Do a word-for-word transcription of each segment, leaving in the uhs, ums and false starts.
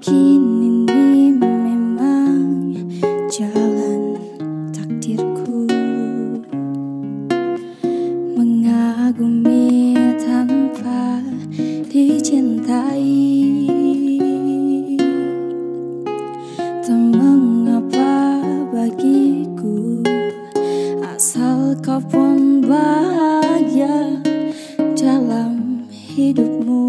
Begini memang jalan takdirku, mengagumi tanpa dicintai. Tak mengapa bagiku, asal kau pun bahagia dalam hidupmu,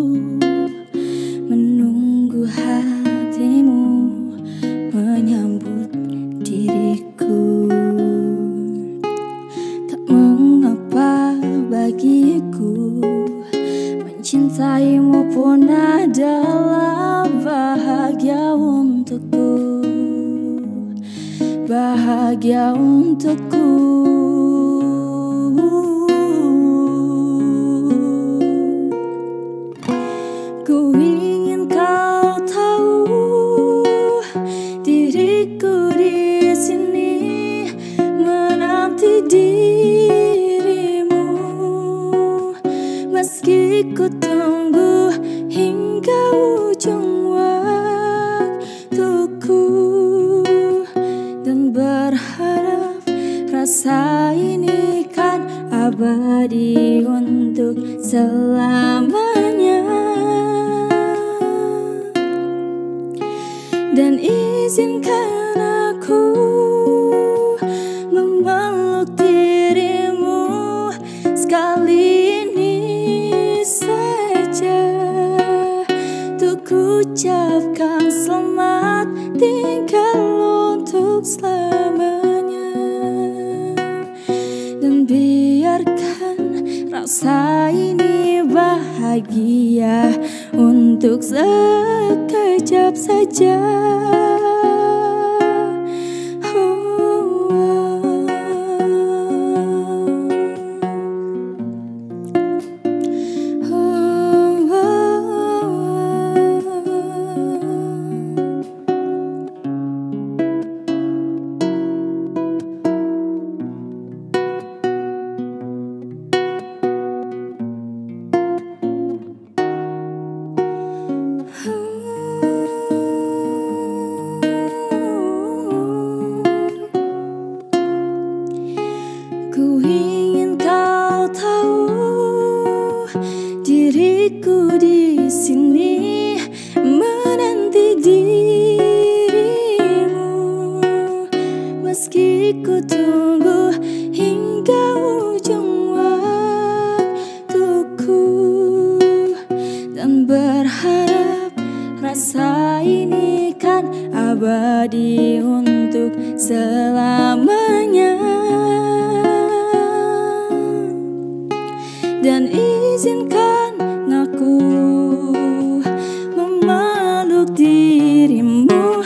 menunggu hatimu menyambut diriku. Tak mengapa bagiku, mencintaimu pun adalah bahagia untukku, bahagia untukku. Ku ingin kau tahu, diriku di sini menanti dirimu, meski ku tunggu hingga ujung waktuku dan berharap rasa ini kan abadi untuk selamanya. Dan izinkan aku memeluk dirimu sekali ini saja, untuk ucapkan selamat tinggal untuk selamanya. Dan biarkan rasa ini bahagia untuk sekejap saja. Ku ingin kau tahu, diriku di sini menanti dirimu, meski ku tunggu hingga ujung waktuku dan berharap rasa ini kan abadi untuk selamanya. Dan izinkan aku memeluk dirimu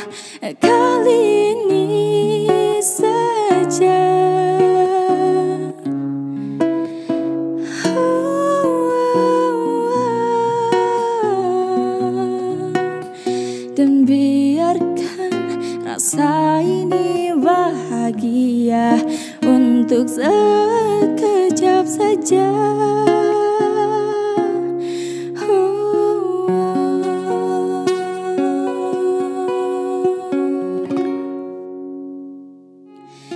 kali ini saja. Oh, oh, oh. Dan biarkan rasa ini bahagia untuk sekejap saja.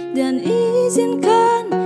Dan izinkan